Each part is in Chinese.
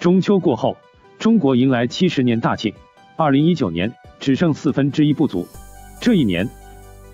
中秋过后，中国迎来70年大庆。2019年只剩1/4不足。这一年，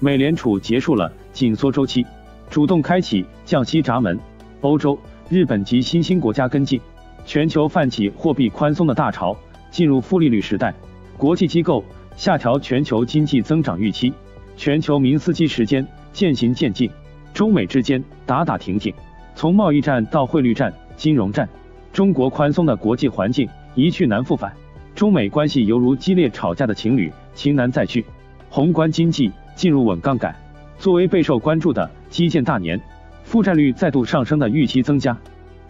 美联储结束了紧缩周期，主动开启降息闸门。欧洲、日本及新兴国家跟进，全球泛起货币宽松的大潮，进入负利率时代。国际机构下调全球经济增长预期，全球明斯基时间渐行渐近。中美之间打打停停，从贸易战到汇率战、金融战，中国宽松的国际环境一去难复返，中美关系犹如激烈吵架的情侣，情难再续。宏观经济进入稳杠杆，作为备受关注的基建大年，负债率再度上升的预期增加。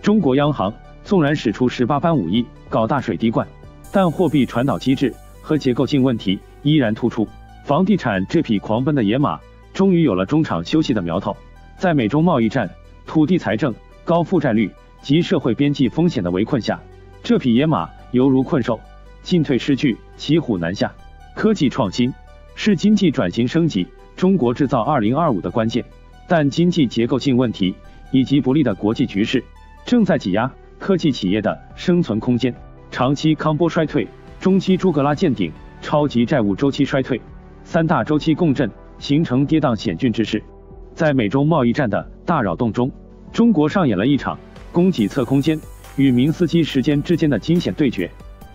中国央行纵然使出18般武艺搞大水滴灌，但货币传导机制和结构性问题依然突出。房地产这匹狂奔的野马终于有了中场休息的苗头。在美中贸易战、土地财政、高负债率及社会边际风险的围困下，这匹野马犹如困兽，进退失据，骑虎难下。科技创新是经济转型升级、中国制造2025的关键，但经济结构性问题以及不利的国际局势正在挤压科技企业的生存空间。长期康波衰退，中期朱格拉见顶，超级债务周期衰退，三大周期共振形成跌宕险峻之势。在美中贸易战的大扰动中，中国上演了一场供给侧空间与明斯基时间之间的惊险对决。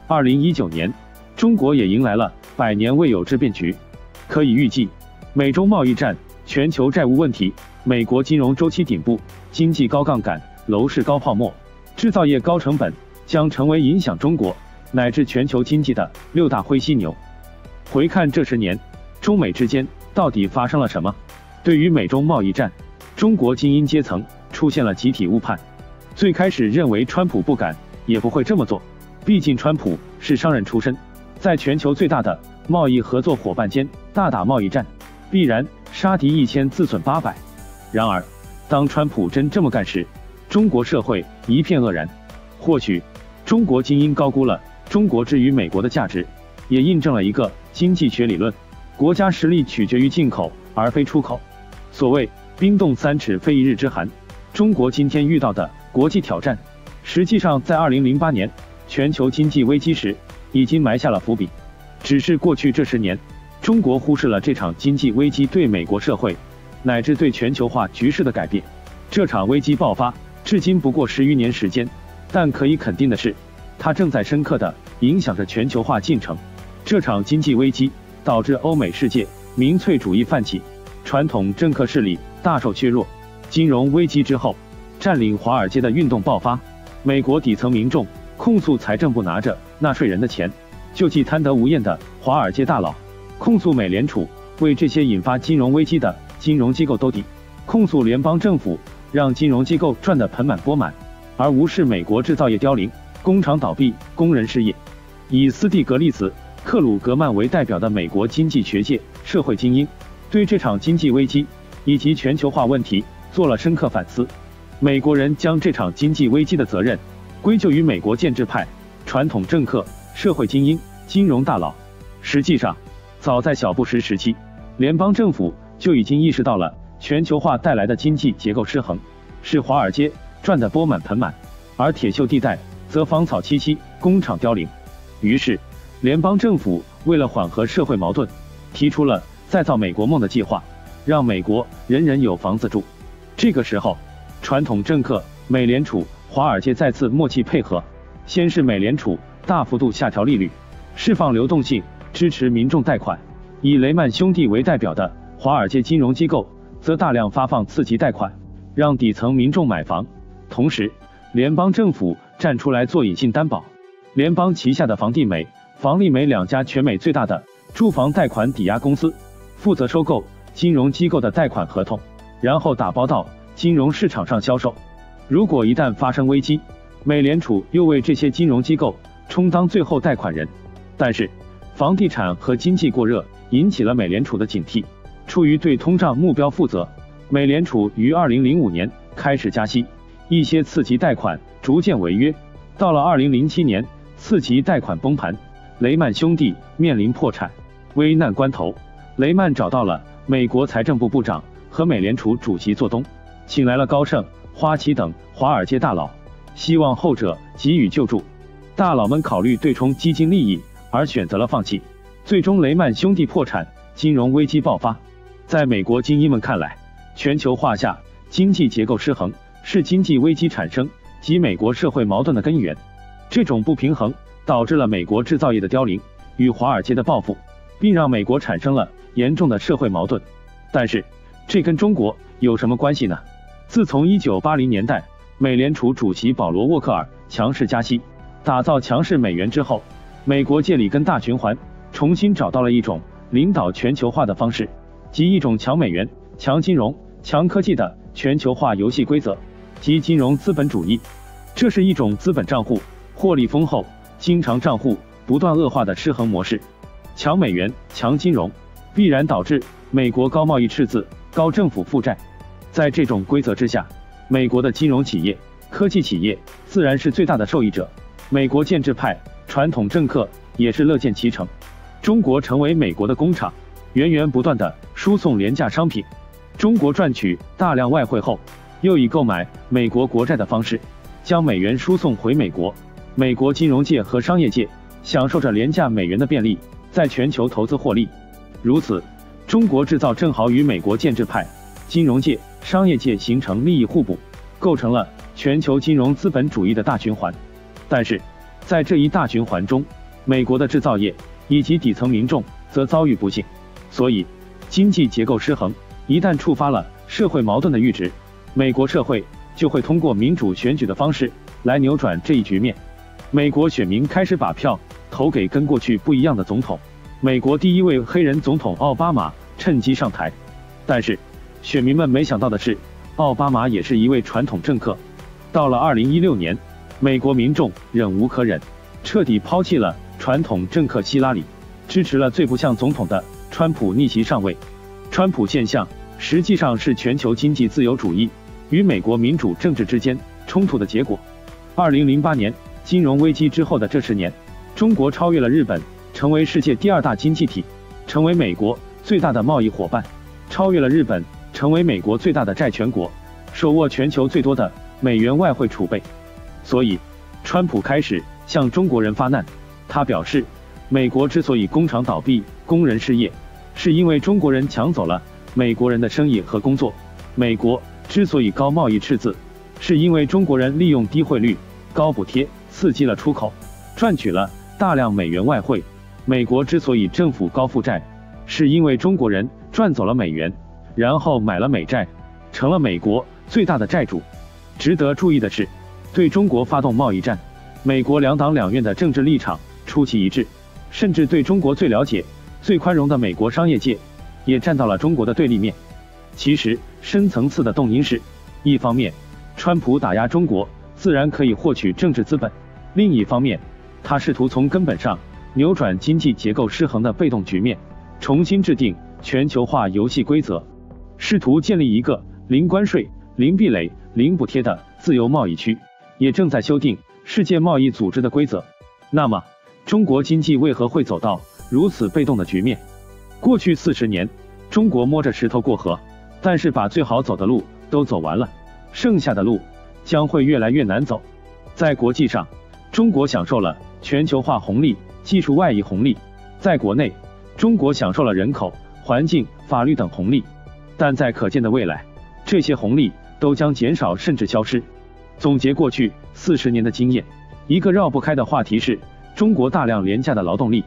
2019年，中国也迎来了百年未有之变局。可以预计，美中贸易战、全球债务问题、美国金融周期顶部、经济高杠杆、楼市高泡沫、制造业高成本，将成为影响中国乃至全球经济的6大灰犀牛。回看这10年，中美之间到底发生了什么？对于美中贸易战，中国精英阶层出现了集体误判。最开始认为川普不敢，也不会这么做，毕竟川普是商人出身，在全球最大的贸易合作伙伴间大打贸易战，必然杀敌1000自损800。然而，当川普真这么干时，中国社会一片愕然。或许，中国精英高估了中国之于美国的价值，也印证了一个经济学理论：国家实力取决于进口，而非出口。所谓冰冻3尺非一日之寒，中国今天遇到的国际挑战，实际上在2008年全球经济危机时已经埋下了伏笔。只是过去这10年，中国忽视了这场经济危机对美国社会乃至对全球化局势的改变。这场危机爆发至今不过10余年时间，但可以肯定的是，它正在深刻地影响着全球化进程。这场经济危机导致欧美世界民粹主义泛起，传统政客势力大受削弱。金融危机之后，占领华尔街的运动爆发，美国底层民众控诉财政部拿着纳税人的钱，救济贪得无厌的华尔街大佬，控诉美联储为这些引发金融危机的金融机构兜底，控诉联邦政府让金融机构赚得盆满钵满，而无视美国制造业凋零、工厂倒闭、工人失业。以斯蒂格利茨、克鲁格曼为代表的美国经济学界社会精英对这场经济危机以及全球化问题做了深刻反思。美国人将这场经济危机的责任归咎于美国建制派、传统政客、社会精英、金融大佬。实际上，早在小布什时期，联邦政府就已经意识到了全球化带来的经济结构失衡，是华尔街赚得钵满盆满，而铁锈地带则芳草萋萋，工厂凋零。于是，联邦政府为了缓和社会矛盾，提出了再造美国梦的计划，让美国人人有房子住。这个时候，传统政客、美联储、华尔街再次默契配合，先是美联储大幅度下调利率，释放流动性，支持民众贷款；以雷曼兄弟为代表的华尔街金融机构则大量发放刺激贷款，让底层民众买房。同时，联邦政府站出来做隐性担保，联邦旗下的房地美、房利美2家全美最大的住房贷款抵押公司，负责收购金融机构的贷款合同，然后打包到金融市场上销售。如果一旦发生危机，美联储又为这些金融机构充当最后贷款人。但是，房地产和经济过热引起了美联储的警惕。出于对通胀目标负责，美联储于2005年开始加息，一些次级贷款逐渐违约。到了2007年，次级贷款崩盘，雷曼兄弟面临破产。危难关头，雷曼找到了美国财政部部长和美联储主席做东，请来了高盛、花旗等华尔街大佬，希望后者给予救助。大佬们考虑对冲基金利益而选择了放弃，最终雷曼兄弟破产，金融危机爆发。在美国精英们看来，全球化下经济结构失衡是经济危机产生及美国社会矛盾的根源。这种不平衡导致了美国制造业的凋零与华尔街的报复，并让美国产生了严重的社会矛盾。但是，这跟中国有什么关系呢？自从1980年代美联储主席保罗·沃克尔强势加息，打造强势美元之后，美国借里根大循环重新找到了一种领导全球化的方式，即一种强美元、强金融、强科技的全球化游戏规则，即金融资本主义。这是一种资本账户获利丰厚、经常账户不断恶化的失衡模式。强美元、强金融必然导致美国高贸易赤字、高政府负债。在这种规则之下，美国的金融企业、科技企业自然是最大的受益者，美国建制派、传统政客也是乐见其成。中国成为美国的工厂，源源不断的输送廉价商品。中国赚取大量外汇后，又以购买美国国债的方式将美元输送回美国。美国金融界和商业界享受着廉价美元的便利，在全球投资获利。如此，中国制造正好与美国建制派、金融界、商业界形成利益互补，构成了全球金融资本主义的大循环。但是，在这一大循环中，美国的制造业以及底层民众则遭遇不幸。所以，经济结构失衡一旦触发了社会矛盾的阈值，美国社会就会通过民主选举的方式来扭转这一局面。美国选民开始把票投给跟过去不一样的总统，美国第一位黑人总统奥巴马趁机上台。但是，选民们没想到的是，奥巴马也是一位传统政客。到了2016年，美国民众忍无可忍，彻底抛弃了传统政客希拉里，支持了最不像总统的川普逆袭上位。川普现象实际上是全球经济自由主义与美国民主政治之间冲突的结果。2008年金融危机之后的这10年，中国超越了日本，成为世界第2大经济体，成为美国最大的贸易伙伴，超越了日本，成为美国最大的债权国，手握全球最多的美元外汇储备。所以，川普开始向中国人发难。他表示，美国之所以工厂倒闭、工人失业，是因为中国人抢走了美国人的生意和工作；美国之所以高贸易赤字，是因为中国人利用低汇率、高补贴刺激了出口，赚取了大量美元外汇；美国之所以政府高负债，是因为中国人赚走了美元，然后买了美债，成了美国最大的债主。值得注意的是，对中国发动贸易战，美国2党2院的政治立场出奇一致，甚至对中国最了解、最宽容的美国商业界也站到了中国的对立面。其实，深层次的动因是，一方面，川普打压中国自然可以获取政治资本；另一方面，他试图从根本上扭转经济结构失衡的被动局面，重新制定全球化游戏规则，试图建立一个零关税、零壁垒、零补贴的自由贸易区，也正在修订世界贸易组织的规则。那么，中国经济为何会走到如此被动的局面？过去40年，中国摸着石头过河，但是把最好走的路都走完了，剩下的路将会越来越难走。在国际上，中国享受了全球化红利、技术外溢红利；在国内，中国享受了人口、环境、法律等红利。但在可见的未来，这些红利都将减少甚至消失。总结过去40年的经验，一个绕不开的话题是中国大量廉价的劳动力。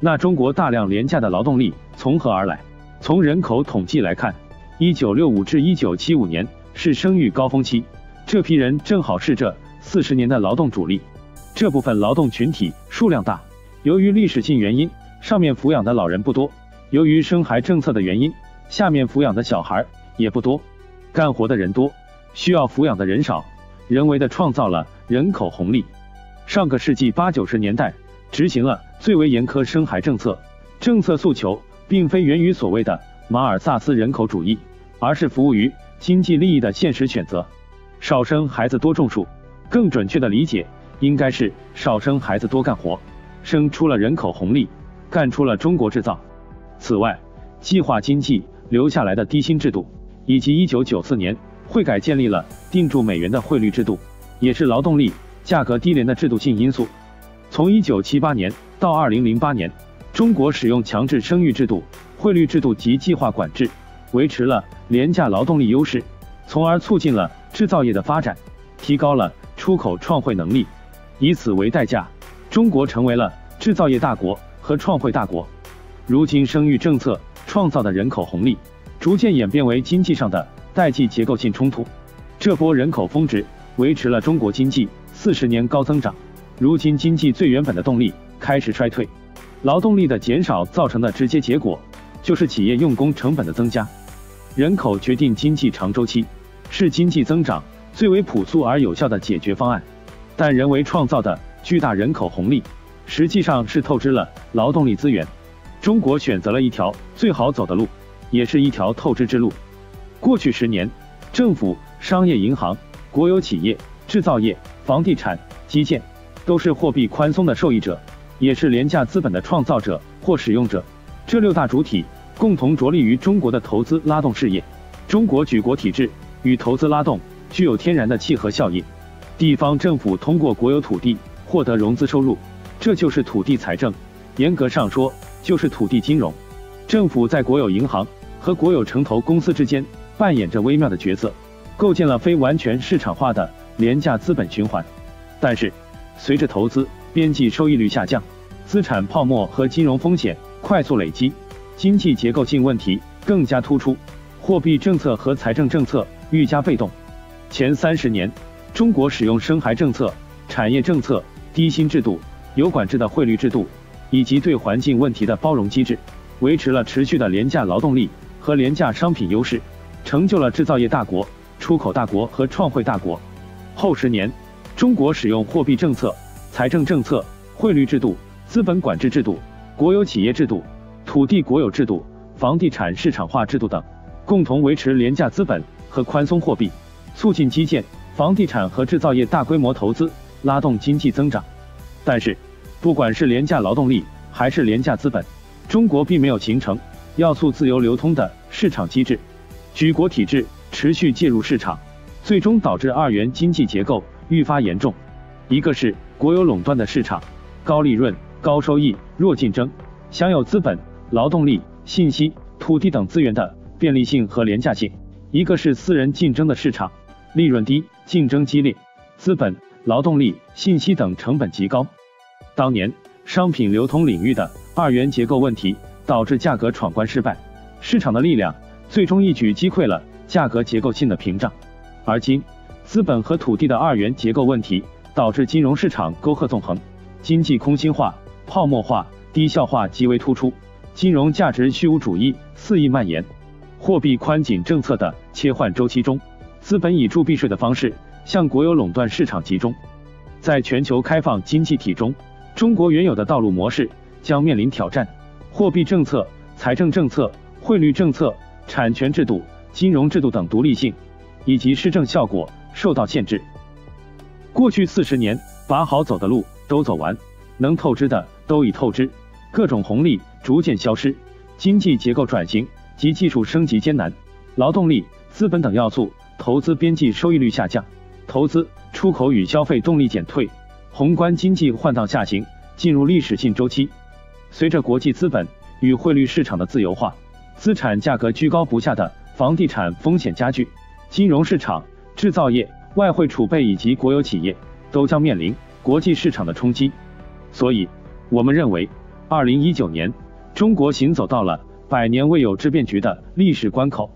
那中国大量廉价的劳动力从何而来？从人口统计来看，1965至1975年是生育高峰期，这批人正好是这40年的劳动主力。这部分劳动群体数量大，由于历史性原因，上面抚养的老人不多；由于生孩政策的原因，下面抚养的小孩也不多。干活的人多，需要抚养的人少，人为的创造了人口红利。上个世纪80、90年代执行了最为严苛生孩政策，政策诉求并非源于所谓的马尔萨斯人口主义，而是服务于经济利益的现实选择。少生孩子多种树，更准确的理解应该是少生孩子多干活，生出了人口红利，干出了中国制造。此外，计划经济留下来的低薪制度，以及1994年汇改建立了定住美元的汇率制度，也是劳动力价格低廉的制度性因素。从1978年到2008年，中国使用强制生育制度、汇率制度及计划管制，维持了廉价劳动力优势，从而促进了制造业的发展，提高了出口创汇能力。以此为代价，中国成为了制造业大国和创汇大国。如今，生育政策创造的人口红利，逐渐演变为经济上的代际结构性冲突。这波人口峰值维持了中国经济40年高增长。如今，经济最原本的动力开始衰退，劳动力的减少造成的直接结果就是企业用工成本的增加。人口决定经济长周期，是经济增长最为朴素而有效的解决方案。但人为创造的巨大人口红利，实际上是透支了劳动力资源。中国选择了一条最好走的路，也是一条透支之路。过去10年，政府、商业银行、国有企业、制造业、房地产、基建都是货币宽松的受益者，也是廉价资本的创造者或使用者。这6大主体共同着力于中国的投资拉动事业。中国举国体制与投资拉动具有天然的契合效应。地方政府通过国有土地获得融资收入，这就是土地财政，严格上说就是土地金融。政府在国有银行和国有城投公司之间扮演着微妙的角色，构建了非完全市场化的廉价资本循环。但是，随着投资边际收益率下降，资产泡沫和金融风险快速累积，经济结构性问题更加突出，货币政策和财政政策愈加被动。前30年，中国使用生孩政策、产业政策、低薪制度、有管制的汇率制度以及对环境问题的包容机制，维持了持续的廉价劳动力和廉价商品优势，成就了制造业大国、出口大国和创汇大国。后10年，中国使用货币政策、财政政策、汇率制度、资本管制制度、国有企业制度、土地国有制度、房地产市场化制度等，共同维持廉价资本和宽松货币，促进基建、房地产和制造业大规模投资，拉动经济增长。但是，不管是廉价劳动力还是廉价资本，中国并没有形成要素自由流通的市场机制。举国体制持续介入市场，最终导致2元经济结构愈发严重。一个是国有垄断的市场，高利润、高收益、弱竞争，享有资本、劳动力、信息、土地等资源的便利性和廉价性；一个是私人竞争的市场，利润低、竞争激烈，资本、劳动力、信息等成本极高。当年商品流通领域的2元结构问题导致价格闯关失败，市场的力量最终一举击溃了价格结构性的屏障。而今，资本和土地的2元结构问题导致金融市场沟壑纵横，经济空心化、泡沫化、低效化极为突出，金融价值虚无主义肆意蔓延。货币宽紧政策的切换周期中，资本以铸币税的方式向国有垄断市场集中。在全球开放经济体中，中国原有的道路模式将面临挑战，货币政策、财政政策、汇率政策、产权制度、金融制度等独立性以及施政效果受到限制。过去40年，把好走的路都走完，能透支的都已透支，各种红利逐渐消失，经济结构转型及技术升级艰难，劳动力、资本等要素投资边际收益率下降，投资、出口与消费动力减退，宏观经济换挡下行，进入历史性周期。随着国际资本与汇率市场的自由化，资产价格居高不下的房地产风险加剧，金融市场、制造业、外汇储备以及国有企业都将面临国际市场的冲击。所以，我们认为，2019年中国行走到了百年未有之变局的历史关口。